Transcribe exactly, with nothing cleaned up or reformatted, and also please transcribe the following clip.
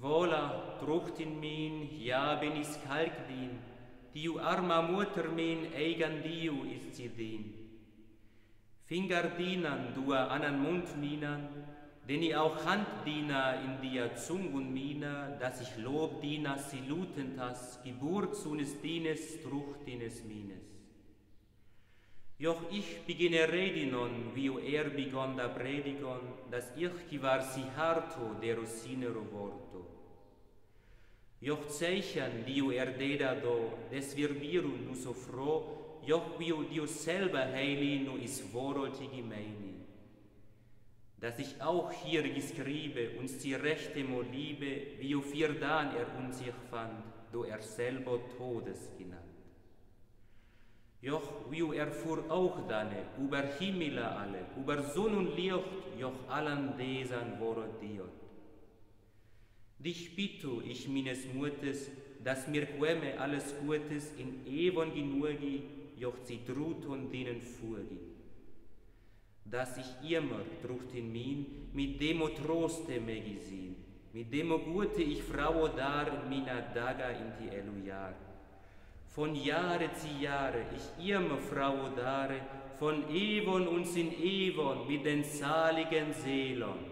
Wola druhtin min, ja benis kalk din, tiu arma mutter min, eigan diu isci din. Fingardinan dua anan mund minan, deni auch Handdina in dia zungun mina, dass ich lob dina silutentas, geburt sunes dines, truchtines mines. Joch ich begine redinon, vio er begon da predigon, das ich ki var si harto dero sinero vorto. Joch zeichen, vio er deda do, des vir viru nu so fro, joch vio dio selber heili nu is vorolti gemeini. Dass ich auch hier geschriebe, uns die rechte mo liebe, vio firdan er uns ich fand, do er selber todes genannt. Joch wie er fuhr auch dane, über Himmel alle, über Sonne und Licht, joch allen desan Wort diot. Dich bitte ich meines Mutes, dass mir queme alles Gutes in Ewon genugi, joch sie drut und denen furgi. Dass ich immer drucht in min, mit demo troste me gesehen, mit demo gute ich Frau dar mina daga in die Elujar. Von Jahre zu Jahre, ich immer Frau dare, von Ewon uns in Ewon mit den saligen Seelen.